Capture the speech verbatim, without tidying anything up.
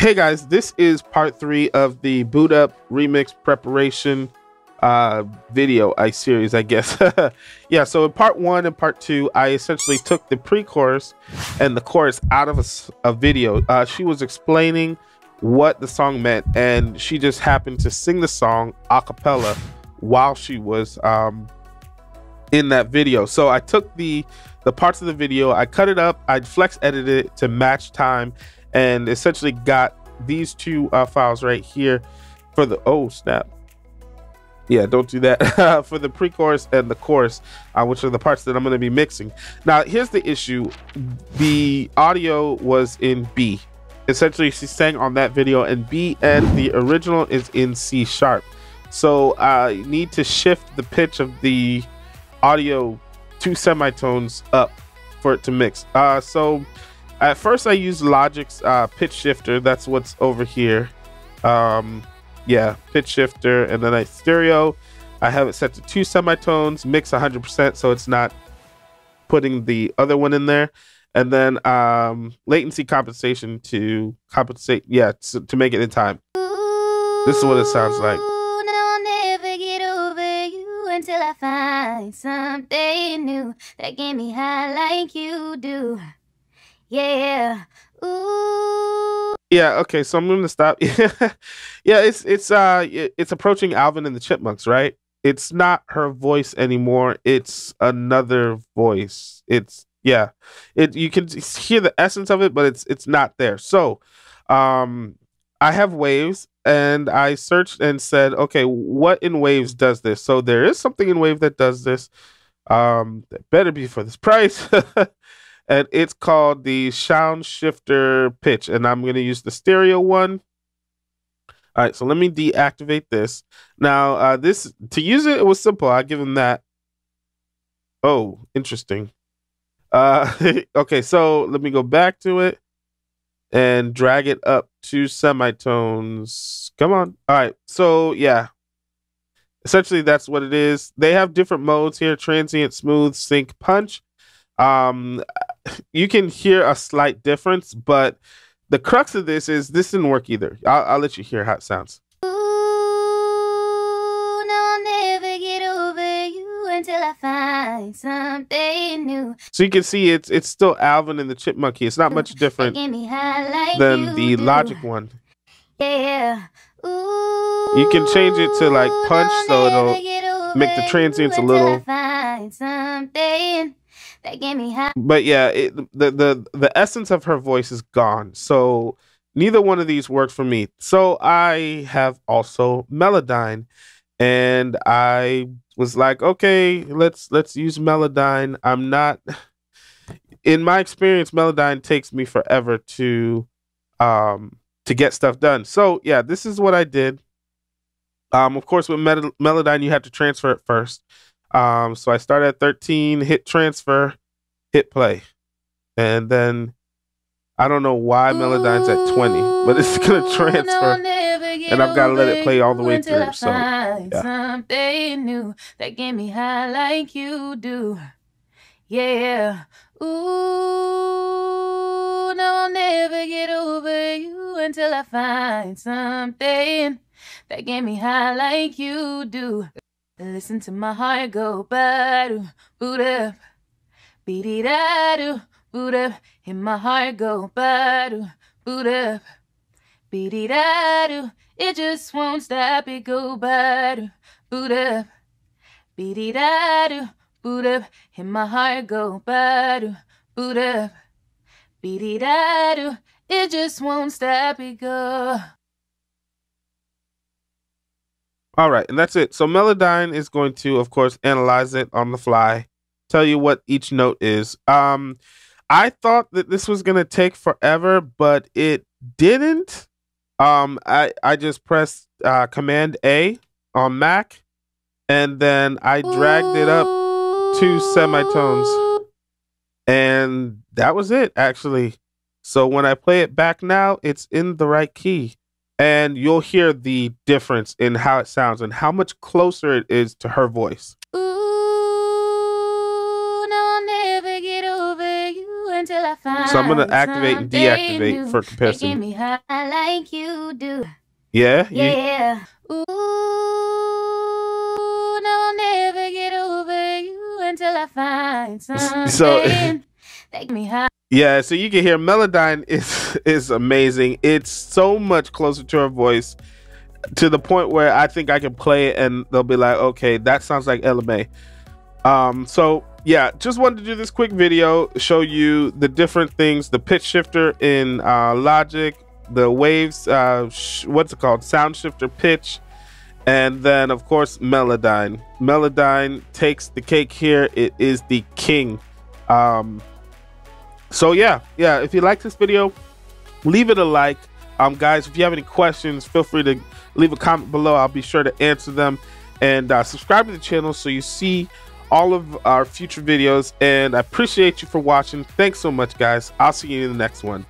Hey guys, this is part three of the Boo'd Up remix preparation uh, video I series, I guess. Yeah, so in part one and part two, I essentially took the pre-chorus and the chorus out of a, a video. Uh, she was explaining what the song meant, and she just happened to sing the song a cappella while she was um, in that video. So I took the, the parts of the video, I cut it up, I flex edited it to match time, and essentially got these two uh, files right here for the oh snap yeah don't do that for the pre-chorus and the chorus, uh, which are the parts that I'm going to be mixing. Now here's the issue: the audio was in B. Essentially she sang on that video in B, and the original is in C sharp, so I uh, need to shift the pitch of the audio two semitones up for it to mix. Uh, so at first I used Logic's uh, pitch shifter. That's what's over here. Um, yeah, pitch shifter. And then I stereo. I have it set to two semitones, mix one hundred percent, so it's not putting the other one in there. And then um, latency compensation to compensate, yeah, to, to make it in time. This is what it sounds like. Until I find something new that get me high like you do. Yeah. Ooh. Yeah. Okay. So I'm gonna stop. Yeah. It's it's uh it's approaching Alvin and the Chipmunks, right? It's not her voice anymore. It's another voice. It's yeah. It you can hear the essence of it, but it's it's not there. So, um, I have Waves, and I searched and said, okay, what in Waves does this? So there is something in Wave that does this. Um, that better be for this price. And it's called the SoundShifter Pitch, and I'm going to use the stereo one. All right, so let me deactivate this. Now, uh, this to use it, it was simple. I give him that. Oh, interesting. Uh, okay, so let me go back to it and drag it up to semitones. Come on. All right, so yeah. Essentially, that's what it is. They have different modes here: transient, smooth, sync, punch. Um, you can hear a slight difference, but the crux of this is this didn't work either. I'll, I'll let you hear how it sounds. Ooh, no, I'll never get over you until I find something new. So you can see it's it's still Alvin and the Chipmunky. It's not much different like than the do. Logic one. Yeah. Ooh, you can change it to like punch, so it'll make the transients a little. That gave me high. But yeah, it, the the the essence of her voice is gone. So neither one of these worked for me. So I have also Melodyne, and I was like, okay, let's let's use Melodyne. I'm not, in my experience, Melodyne takes me forever to um to get stuff done. So yeah, this is what I did. Um, of course, with Mel Melodyne, you have to transfer it first. Um, so I started at thirteen, hit transfer, hit play. And then I don't know why Melodyne's at twenty, but it's going to transfer. And I've got to let it play all the way through. So, yeah. Something new that gave me high like you do. Yeah. Ooh, no, I'll never get over you until I find something that gave me high like you do. Listen to my heart go, ba-do, boot up, be-dee-da-do, boot up. Hear my heart go, ba-do, boot up, be-dee-da-do. It just won't stop, it go, ba-do, boot up, be-dee-da-do, boot up. Hear my heart go, ba-do, boot up, be-dee-da-do. It just won't stop, it go. All right, and that's it. So Melodyne is going to, of course, analyze it on the fly, tell you what each note is. Um, I thought that this was going to take forever, but it didn't. Um, I, I just pressed uh, Command A on Mac, and then I dragged it up two semitones. And that was it, actually. So when I play it back now, it's in the right key. And you'll hear the difference in how it sounds and how much closer it is to her voice. Ooh, no, I'll never get over you until I So I'm gonna activate and deactivate for comparison. Yeah, yeah. Ooh, no, I'll never get over you until I find something. So, take me high. Yeah, so you can hear Melodyne is is amazing. It's so much closer to her voice, to the point where I think I can play it and they'll be like, okay, that sounds like L M A. Um, so yeah, just wanted to do this quick video, show you the different things, the pitch shifter in uh, Logic, the Waves, uh, sh what's it called, SoundShifter Pitch, and then of course Melodyne. Melodyne takes the cake here. It is the king. Um, so yeah, yeah. If you like this video, leave it a like. Um, guys, if you have any questions, feel free to leave a comment below. I'll be sure to answer them. And uh, subscribe to the channel so you see all of our future videos. And I appreciate you for watching. Thanks so much, guys. I'll see you in the next one.